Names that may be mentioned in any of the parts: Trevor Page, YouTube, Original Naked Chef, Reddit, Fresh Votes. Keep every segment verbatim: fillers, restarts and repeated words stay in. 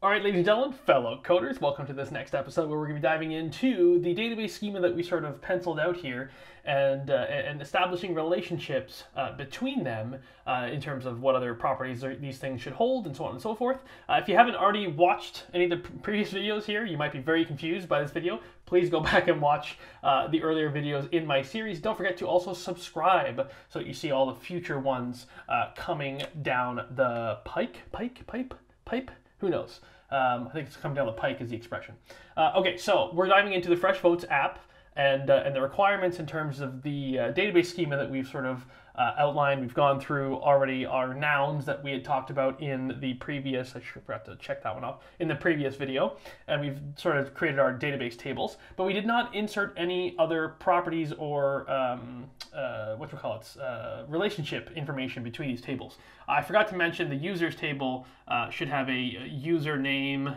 All right, ladies and gentlemen, fellow coders, welcome to this next episode where we're going to be diving into the database schema that we sort of penciled out here and, uh, and establishing relationships uh, between them uh, in terms of what other properties these things should hold and so on and so forth. Uh, if you haven't already watched any of the previous videos here, you might be very confused by this video. Please go back and watch uh, the earlier videos in my series. Don't forget to also subscribe so that you see all the future ones uh, coming down the pike, pike, pipe, pipe. Who knows? Um, I think it's coming down the pike is the expression. Uh, okay, so we're diving into the Fresh Votes app and, uh, and the requirements in terms of the uh, database schema that we've sort of uh, outlined. We've gone through already our nouns that we had talked about in the previous, I should forgot to check that one up, in the previous video. And we've sort of created our database tables, but we did not insert any other properties or um, uh, what do we call it, uh, relationship information between these tables. I forgot to mention the users table uh, should have a username,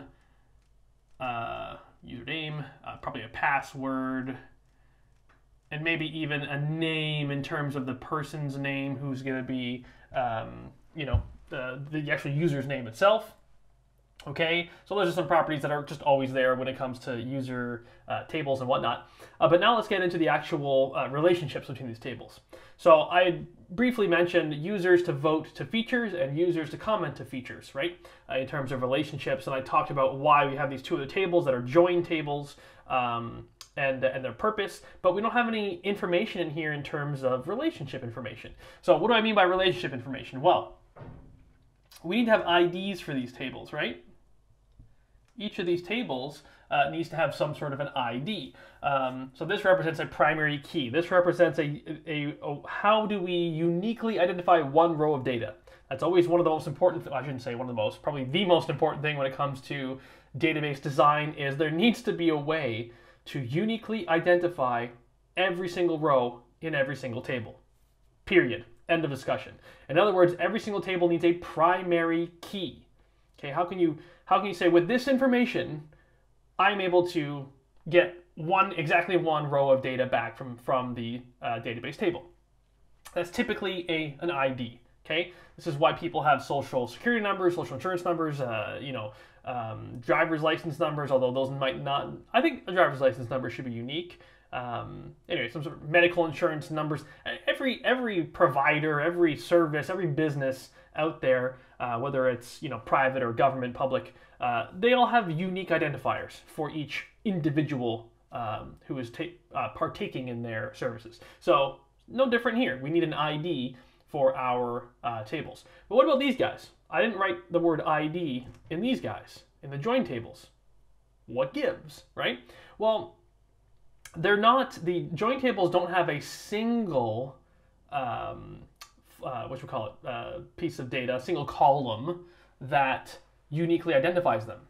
uh, username, uh, probably a password, and maybe even a name in terms of the person's name who's going to be, um, you know, uh, the actual user's name itself. Okay, so those are some properties that are just always there when it comes to user uh, tables and whatnot. Uh, but now let's get into the actual uh, relationships between these tables. So I briefly mentioned users to vote to features and users to comment to features, right? Uh, in terms of relationships, and I talked about why we have these two other tables that are join tables. Um, And, and their purpose, but we don't have any information in here in terms of relationship information. So what do I mean by relationship information? Well, we need to have I Ds for these tables, right? Each of these tables uh, needs to have some sort of an I D. Um, so this represents a primary key. This represents a, a, a, how do we uniquely identify one row of data? That's always one of the most important, th I shouldn't say one of the most, probably the most important thing when it comes to database design is there needs to be a way to uniquely identify every single row in every single table. Period. End of discussion. In other words, every single table needs a primary key. Okay, how can you how can you say with this information, I'm able to get one exactly one row of data back from from the uh, database table? That's typically a an I D. Okay, this is why people have social security numbers, social insurance numbers, uh, you know, um, driver's license numbers. Although those might not, I think a driver's license number should be unique. Um, anyway, some sort of medical insurance numbers. Every every provider, every service, every business out there, uh, whether it's you know private or government, public, uh, they all have unique identifiers for each individual um, who is ta uh, partaking in their services. So no different here. We need an I D for our uh, tables. But what about these guys? I didn't write the word I D in these guys, in the join tables. What gives, right? Well, they're not, the join tables don't have a single, um, uh, what should we call it, uh, piece of data, single column that uniquely identifies them,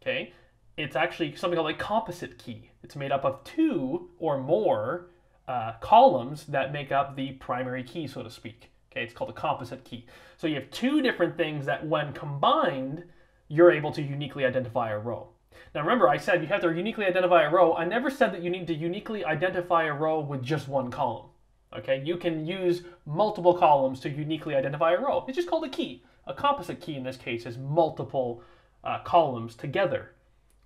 okay? It's actually something called a composite key. It's made up of two or more Uh, columns that make up the primary key, so to speak. Okay, it's called a composite key. So you have two different things that when combined, you're able to uniquely identify a row. Now remember, I said you have to uniquely identify a row. I never said that you need to uniquely identify a row with just one column. Okay, you can use multiple columns to uniquely identify a row. It's just called a key. A composite key in this case is multiple uh, columns together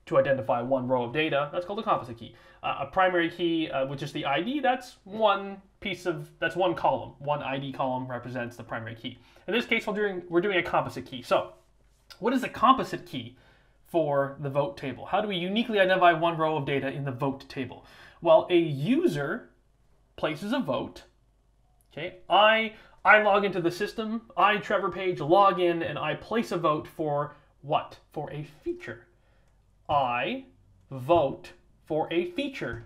to identify one row of data. That's called a composite key. Uh, a primary key, uh, which is the I D, that's one piece of, that's one column. One I D column represents the primary key. In this case, we're doing, we're doing a composite key. So what is the composite key for the vote table? How do we uniquely identify one row of data in the vote table? Well, a user places a vote. Okay, I, I log into the system. I, Trevor Page, log in and I place a vote for what? For a feature. I vote for a feature.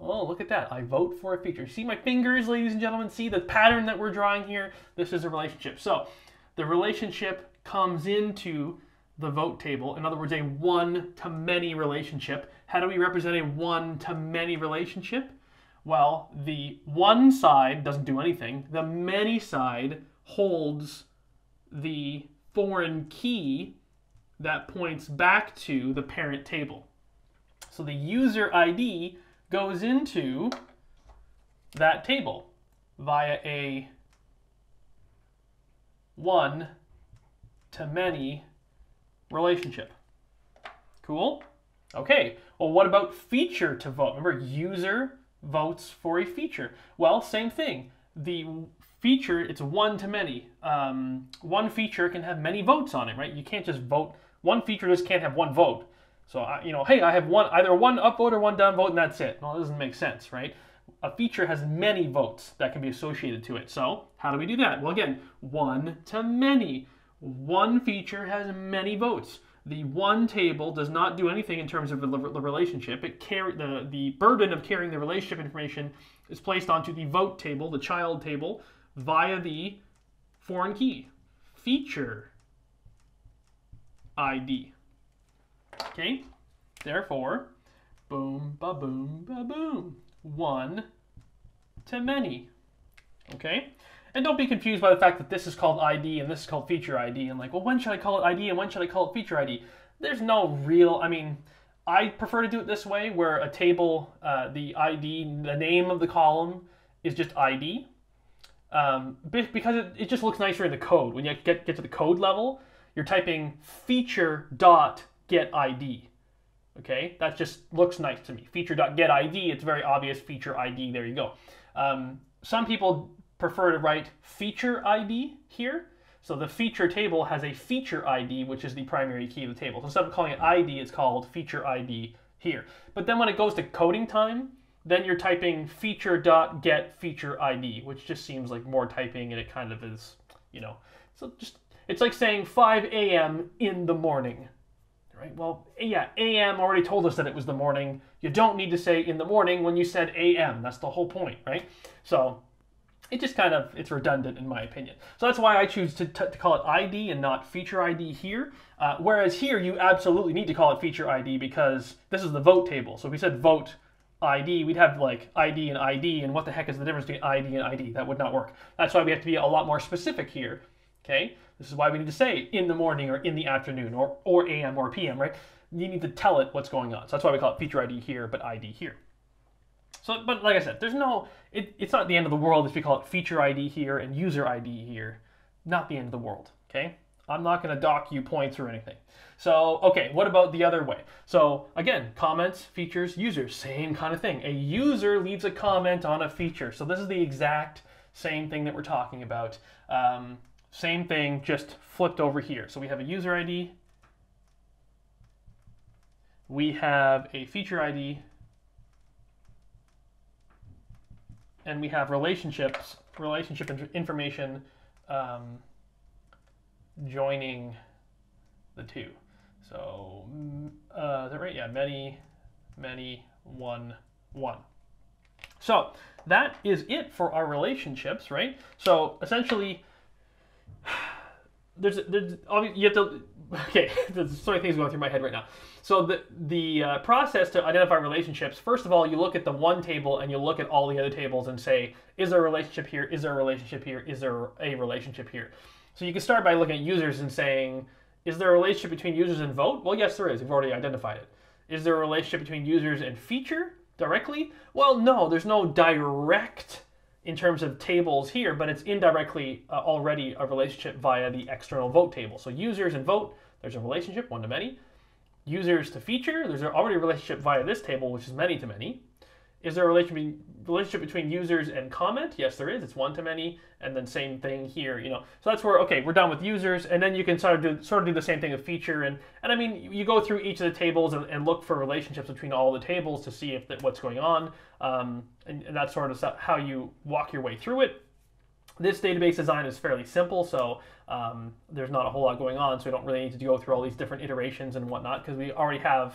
Oh, look at that. I vote for a feature. See my fingers, ladies and gentlemen? See the pattern that we're drawing here? This is a relationship. So the relationship comes into the vote table. In other words, a one-to-many relationship. How do we represent a one-to-many relationship? Well, the one side doesn't do anything. The many side holds the foreign key that points back to the parent table. So the user I D goes into that table via a one to many relationship. Cool? Okay, well, what about feature to vote? Remember, user votes for a feature. Well, same thing. The feature, it's one to many. Um, one feature can have many votes on it, right? You can't just vote. One feature just can't have one vote. So, I, you know, hey, I have one, either one upvote or one downvote, and that's it. Well, that doesn't make sense, right? A feature has many votes that can be associated to it. So how do we do that? Well, again, one to many. One feature has many votes. The one table does not do anything in terms of the relationship. It carry, the, the burden of carrying the relationship information is placed onto the vote table, the child table, via the foreign key, feature I D. Okay, therefore, boom, ba boom, ba boom, one to many. Okay, and don't be confused by the fact that this is called I D and this is called feature I D. And like, well, when should I call it I D and when should I call it feature I D? There's no real. I mean, I prefer to do it this way, where a table, uh, the I D, the name of the column is just I D, um, because it, it just looks nicer in the code. When you get get to the code level, you're typing feature dot get I D. Okay, that just looks nice to me. Feature.get I D, it's very obvious, feature I D, there you go. Um, some people prefer to write feature I D here. So the feature table has a feature I D, which is the primary key of the table. So instead of calling it I D, it's called feature I D here. But then when it goes to coding time, then you're typing feature.get feature I D, which just seems like more typing, and it kind of is, you know. So just, it's like saying five A M in the morning. Right? Well, yeah, A M already told us that it was the morning. You don't need to say in the morning when you said A M. That's the whole point, right? So it just kind of, it's redundant in my opinion. So that's why I choose to, to call it I D and not feature I D here. Uh, whereas here, you absolutely need to call it feature I D because this is the vote table. So if we said vote I D, we'd have like I D and I D, and what the heck is the difference between I D and I D? That would not work. That's why we have to be a lot more specific here. Okay, this is why we need to say in the morning or in the afternoon or, or A M or P M, right? You need to tell it what's going on. So that's why we call it feature I D here, but I D here. So, but like I said, there's no, it, it's not the end of the world if we call it feature I D here and user I D here. Not the end of the world, okay? I'm not gonna dock you points or anything. So, okay, what about the other way? So again, comments, features, users, same kind of thing. A user leaves a comment on a feature. So this is the exact same thing that we're talking about. Um, Same thing, just flipped over here. So we have a user I D, we have a feature I D, and we have relationships, relationship information um, joining the two. So, uh, is that right? Yeah, many, many, one, one. So that is it for our relationships, right? So essentially, There's, there's, you have to, okay, there's so many things going through my head right now. So the, the uh, process to identify relationships, first of all, you look at the one table and you look at all the other tables and say, is there a relationship here? Is there a relationship here? Is there a relationship here? So you can start by looking at users and saying, is there a relationship between users and vote? Well, yes, there is. We've already identified it. Is there a relationship between users and feature directly? Well, no, there's no direct in terms of tables here, but it's indirectly uh, already a relationship via the external vote table. So users and vote, there's a relationship, one to many. Users to feature, there's already a relationship via this table, which is many to many. Is there a relationship, relationship between users and comment? Yes, there is, it's one to many, and then same thing here, you know. So that's where, okay, we're done with users, and then you can sort of do, sort of do the same thing with feature, and, and I mean, you go through each of the tables and, and look for relationships between all the tables to see if that, what's going on, um, and, and that's sort of how you walk your way through it. This database design is fairly simple, so um, there's not a whole lot going on, so we don't really need to go through all these different iterations and whatnot, because we already have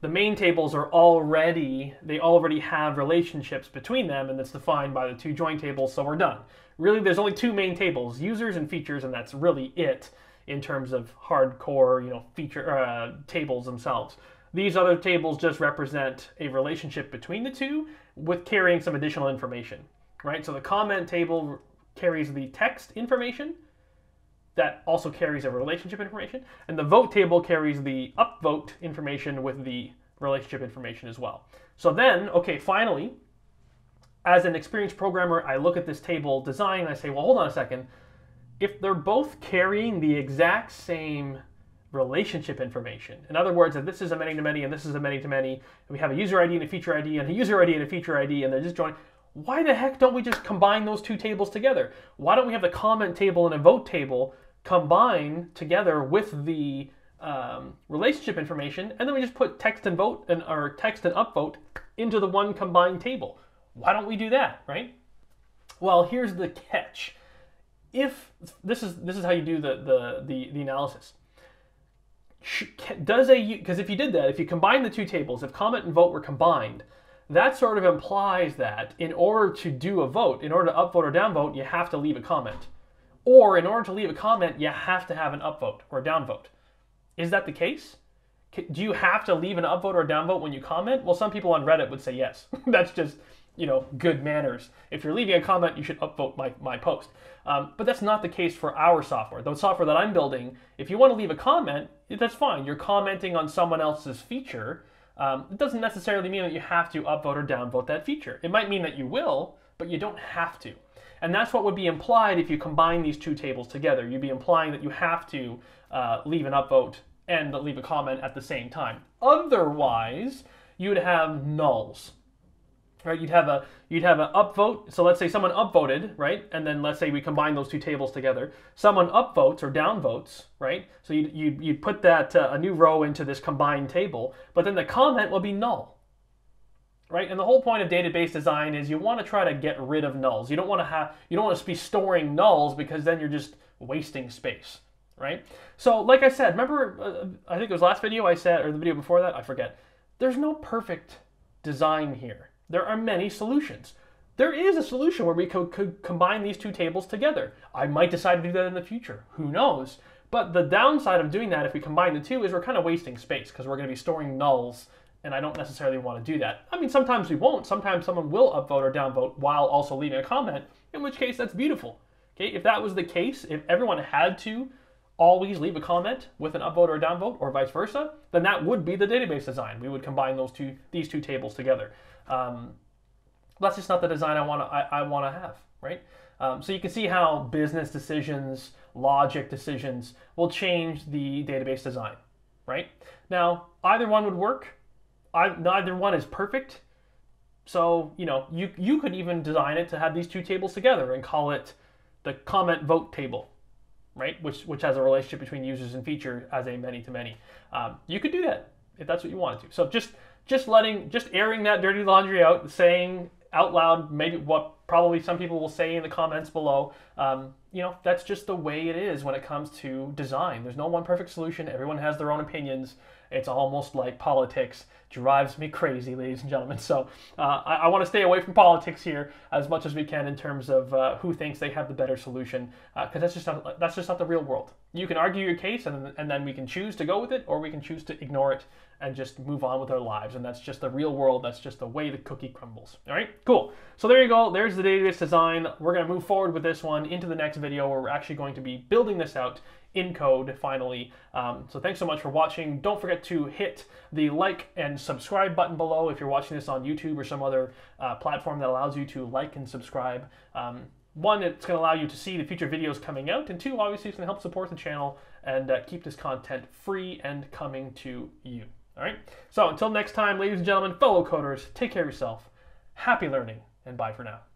the main tables are already, they already have relationships between them, and that's defined by the two join tables, so we're done. Really, there's only two main tables, users and features, and that's really it in terms of hardcore, you know, feature uh, tables themselves. These other tables just represent a relationship between the two with carrying some additional information, right? So the comment table carries the text information. That also carries a relationship information, and the vote table carries the upvote information with the relationship information as well. So then, okay, finally, as an experienced programmer, I look at this table design and I say, well, hold on a second. If they're both carrying the exact same relationship information. In other words, if this is a many-to-many and this is a many-to-many, and we have a user I D and a feature I D and a user I D and a feature I D, and they're just joined, why the heck don't we just combine those two tables together? Why don't we have the comment table and a vote table combined together with the um, relationship information, and then we just put text and vote and or text and upvote into the one combined table? Why don't we do that, right? Well, here's the catch. If this is this is how you do the the the, the analysis. Does a because if you did that, if you combine the two tables, if comment and vote were combined, that sort of implies that in order to do a vote, in order to upvote or downvote, you have to leave a comment, or in order to leave a comment, you have to have an upvote or downvote. Is that the case? Do you have to leave an upvote or downvote when you comment? Well, some people on Reddit would say yes. That's just, you know, good manners. If you're leaving a comment, you should upvote my, my post. Um, but that's not the case for our software. The software that I'm building, if you want to leave a comment, that's fine. You're commenting on someone else's feature. Um, it doesn't necessarily mean that you have to upvote or downvote that feature. It might mean that you will, but you don't have to. And that's what would be implied if you combine these two tables together. You'd be implying that you have to uh, leave an upvote and leave a comment at the same time. Otherwise, you would have nulls. Right, you'd have a you'd have an upvote. So let's say someone upvoted, right, and then let's say we combine those two tables together. Someone upvotes or downvotes, right? So you you you'd put that uh, a new row into this combined table, but then the comment will be null, right? And the whole point of database design is you want to try to get rid of nulls. You don't want to have you don't want to be storing nulls because then you're just wasting space, right? So like I said, remember uh, I think it was last video I said, or the video before that, I forget. There's no perfect design here. There are many solutions. There is a solution where we could, could combine these two tables together. I might decide to do that in the future. Who knows? But the downside of doing that, if we combine the two, is we're kind of wasting space because we're going to be storing nulls, and I don't necessarily want to do that. I mean, sometimes we won't. Sometimes someone will upvote or downvote while also leaving a comment, in which case that's beautiful. Okay? If that was the case, if everyone had to always leave a comment with an upvote or a downvote, or vice versa, then that would be the database design. We would combine those two, these two tables together. Um, that's just not the design I want to I, I want to have, right? Um, so you can see how business decisions, logic decisions will change the database design, right? Now either one would work. I, neither one is perfect. So you know you you could even design it to have these two tables together and call it the comment vote table, right? Which which has a relationship between users and feature as a many to many. Um, you could do that if that's what you wanted to. So just just letting just airing that dirty laundry out, saying out loud maybe what probably some people will say in the comments below. Um, you know, that's just the way it is when it comes to design. There's no one perfect solution. Everyone has their own opinions. It's almost like politics. Drives me crazy, ladies and gentlemen. So uh, I, I want to stay away from politics here as much as we can in terms of uh, who thinks they have the better solution, because uh, that's just not, that's just not the real world. You can argue your case, and, and then we can choose to go with it, or we can choose to ignore it and just move on with our lives. And that's just the real world. That's just the way the cookie crumbles. All right, cool. So there you go. There's the database design. We're going to move forward with this one into the next video where we're actually going to be building this out in code finally. Um, so thanks so much for watching. Don't forget to hit the like and subscribe button below if you're watching this on YouTube or some other uh, platform that allows you to like and subscribe. Um, one, it's going to allow you to see the future videos coming out, and two, obviously it's going to help support the channel and uh, keep this content free and coming to you. All right, so until next time, ladies and gentlemen, fellow coders, take care of yourself, happy learning, and bye for now.